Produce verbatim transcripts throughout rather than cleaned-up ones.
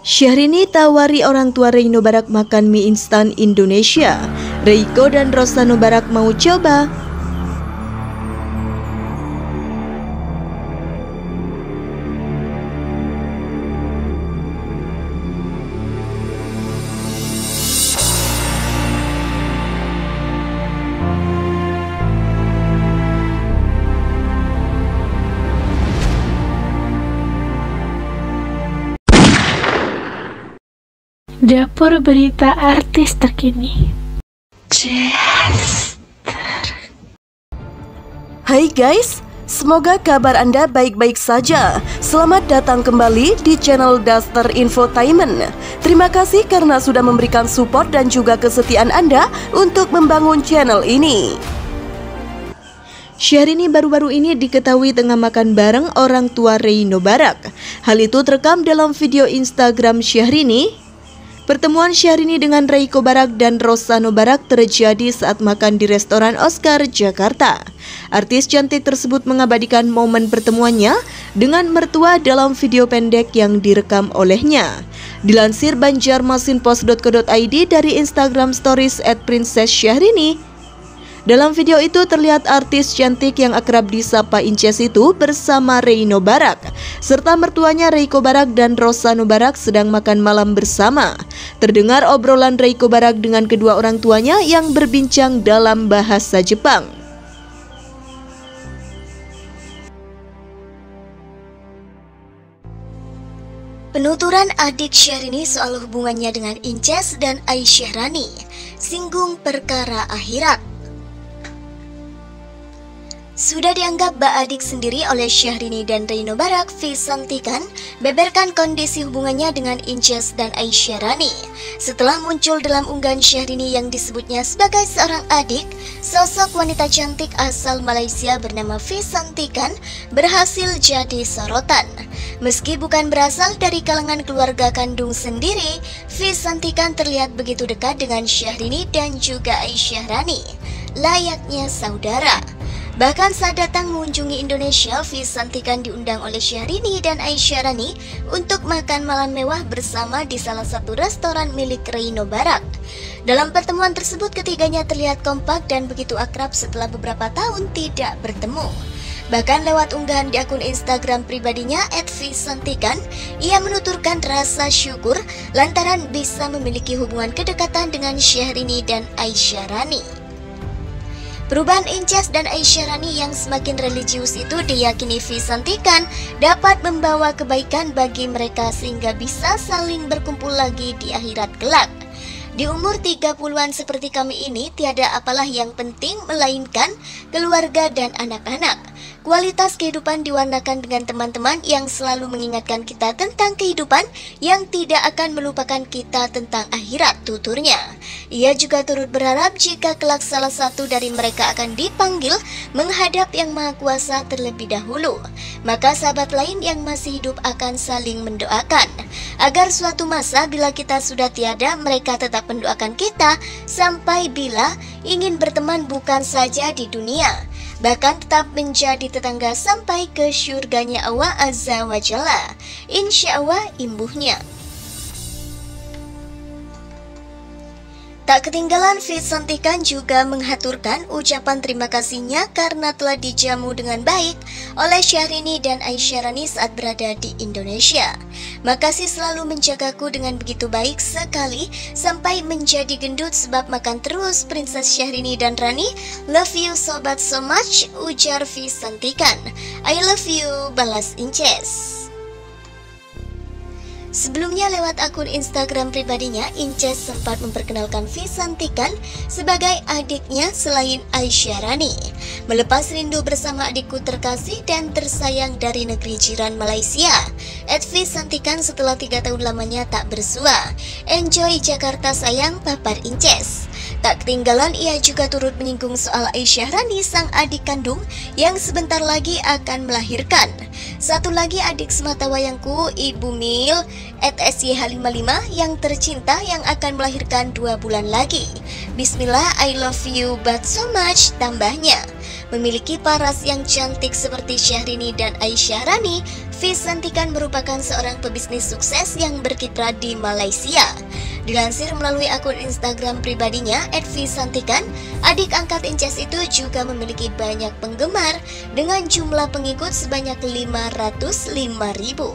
Syahrini tawari orang tua Regno Barack makan mie instan Indonesia. Reiko dan Rosano Barack mau coba. Dapur berita artis terkini. Daster. Hai guys, semoga kabar Anda baik-baik saja. Selamat datang kembali di channel Daster Infotainment. Terima kasih karena sudah memberikan support dan juga kesetiaan Anda untuk membangun channel ini. Syahrini baru-baru ini diketahui tengah makan bareng orang tua Regno Barack. Hal itu terekam dalam video Instagram Syahrini. Pertemuan Syahrini dengan Reiko Barack dan Rosano Barack terjadi saat makan di restoran Oscar, Jakarta. Artis cantik tersebut mengabadikan momen pertemuannya dengan mertua dalam video pendek yang direkam olehnya. Dilansir banjarmasinpost dot co dot i d dari Instagram Stories et princess syahrini, dalam video itu terlihat artis cantik yang akrab disapa Inces itu bersama Regno Barack serta mertuanya Reiko Barack dan Rosano Barack sedang makan malam bersama. Terdengar obrolan Reiko Barack dengan kedua orang tuanya yang berbincang dalam bahasa Jepang. Penuturan adik Syahrini soal hubungannya dengan Inces dan Aisyahrani, singgung perkara akhirat. Sudah dianggap bak adik sendiri oleh Syahrini dan Regno Barack, Vyshantikan beberkan kondisi hubungannya dengan Inces dan Aisyahrani. Setelah muncul dalam unggahan Syahrini yang disebutnya sebagai seorang adik, sosok wanita cantik asal Malaysia bernama Vyshantikan berhasil jadi sorotan. Meski bukan berasal dari kalangan keluarga kandung sendiri, Vyshantikan terlihat begitu dekat dengan Syahrini dan juga Aisyahrani, layaknya saudara. Bahkan saat datang mengunjungi Indonesia, Vyshantikan diundang oleh Syahrini dan Aisyahrani untuk makan malam mewah bersama di salah satu restoran milik Regno Barack. Dalam pertemuan tersebut, ketiganya terlihat kompak dan begitu akrab setelah beberapa tahun tidak bertemu. Bahkan lewat unggahan di akun Instagram pribadinya et vyshantikan, ia menuturkan rasa syukur lantaran bisa memiliki hubungan kedekatan dengan Syahrini dan Aisyahrani. Perubahan Inces dan Aisyahrani yang semakin religius itu diyakini Vyshantikan dapat membawa kebaikan bagi mereka sehingga bisa saling berkumpul lagi di akhirat kelak. Di umur tiga puluhan seperti kami ini tiada apalah yang penting melainkan keluarga dan anak-anak. Kualitas kehidupan diwarnakan dengan teman-teman yang selalu mengingatkan kita tentang kehidupan yang tidak akan melupakan kita tentang akhirat, tuturnya. Ia juga turut berharap jika kelak salah satu dari mereka akan dipanggil menghadap Yang Maha Kuasa terlebih dahulu, maka sahabat lain yang masih hidup akan saling mendoakan agar suatu masa bila kita sudah tiada, mereka tetap mendoakan kita sampai bila ingin berteman bukan saja di dunia, bahkan tetap menjadi tetangga sampai ke syurganya Allah Azza wa Jalla. Insya Allah, imbuhnya. Tak ketinggalan, Vyshantikan juga menghaturkan ucapan terima kasihnya karena telah dijamu dengan baik oleh Syahrini dan Aisyahrani saat berada di Indonesia. Makasih selalu menjagaku dengan begitu baik sekali sampai menjadi gendut sebab makan terus, Princess Syahrini dan Rani. Love you sobat so much, ujar Vyshantikan. I love you, balas Inces. Sebelumnya lewat akun Instagram pribadinya, Inces sempat memperkenalkan Vyshantikan sebagai adiknya selain Aisyahrani. Melepas rindu bersama adikku terkasih dan tersayang dari negeri jiran Malaysia. At Vyshantikan setelah tiga tahun lamanya tak bersua. Enjoy Jakarta sayang, papar Inces. Tak ketinggalan, ia juga turut menyinggung soal Aisyahrani, sang adik kandung yang sebentar lagi akan melahirkan. Satu lagi adik semata wayangku, Ibu Mil, at S Y H lima lima yang tercinta yang akan melahirkan dua bulan lagi. Bismillah, I love you but so much, tambahnya. Memiliki paras yang cantik seperti Syahrini dan Aisyahrani, Vyshantikan merupakan seorang pebisnis sukses yang berkiprah di Malaysia. Dilansir melalui akun Instagram pribadinya at Vyshantikan, adik angkat Inces itu juga memiliki banyak penggemar dengan jumlah pengikut sebanyak lima ratus lima ribu.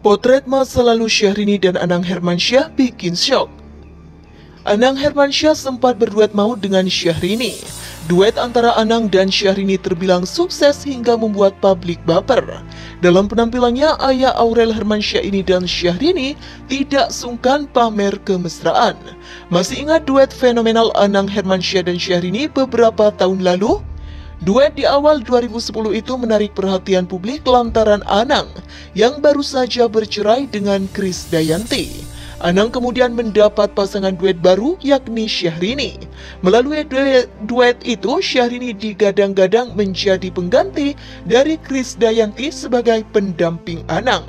Potret masa lalu Syahrini dan Anang Hermansyah bikin syok. Anang Hermansyah sempat berduet maut dengan Syahrini. Duet antara Anang dan Syahrini terbilang sukses hingga membuat publik baper. Dalam penampilannya, ayah Aurel Hermansyah ini dan Syahrini tidak sungkan pamer kemesraan. Masih ingat duet fenomenal Anang Hermansyah dan Syahrini beberapa tahun lalu? Duet di awal dua ribu sepuluh itu menarik perhatian publik lantaran Anang yang baru saja bercerai dengan Krisdayanti. Anang kemudian mendapat pasangan duet baru yakni Syahrini. Melalui duet, duet itu, Syahrini digadang-gadang menjadi pengganti dari Krisdayanti sebagai pendamping Anang.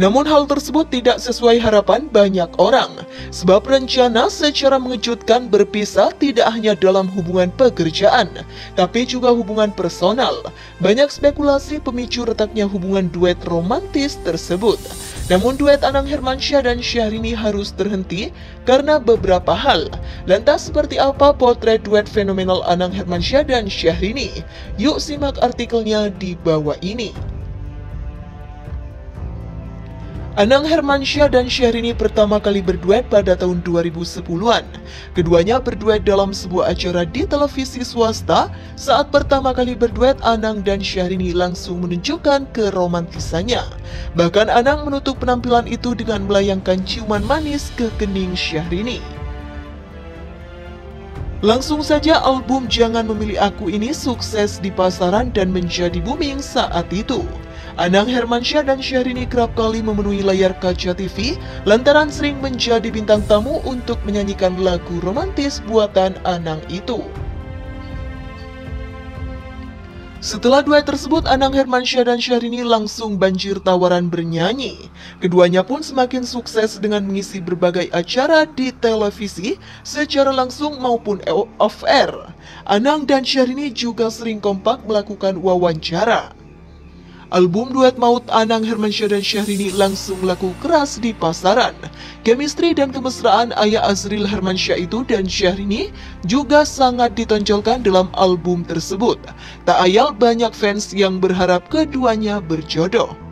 Namun hal tersebut tidak sesuai harapan banyak orang, sebab rencana secara mengejutkan berpisah tidak hanya dalam hubungan pekerjaan, tapi juga hubungan personal. Banyak spekulasi pemicu retaknya hubungan duet romantis tersebut. Namun duet Anang Hermansyah dan Syahrini harus terhenti karena beberapa hal. Lantas seperti apa potret duet fenomenal Anang Hermansyah dan Syahrini? Yuk simak artikelnya di bawah ini. Anang Hermansyah dan Syahrini pertama kali berduet pada tahun dua ribu sepuluhan. Keduanya berduet dalam sebuah acara di televisi swasta. Saat pertama kali berduet, Anang dan Syahrini langsung menunjukkan keromantisannya. Bahkan Anang menutup penampilan itu dengan melayangkan ciuman manis ke kening Syahrini. Langsung saja album Jangan Memilih Aku ini sukses di pasaran dan menjadi booming saat itu. Anang Hermansyah dan Syahrini kerap kali memenuhi layar kaca T V lantaran sering menjadi bintang tamu untuk menyanyikan lagu romantis buatan Anang itu. Setelah duet tersebut, Anang Hermansyah dan Syahrini langsung banjir tawaran bernyanyi. Keduanya pun semakin sukses dengan mengisi berbagai acara di televisi secara langsung maupun off-air. Anang dan Syahrini juga sering kompak melakukan wawancara. Album duet maut Anang Hermansyah dan Syahrini langsung laku keras di pasaran. Chemistry dan kemesraan ayah Azriel Hermansyah itu dan Syahrini juga sangat ditonjolkan dalam album tersebut. Tak ayal banyak fans yang berharap keduanya berjodoh.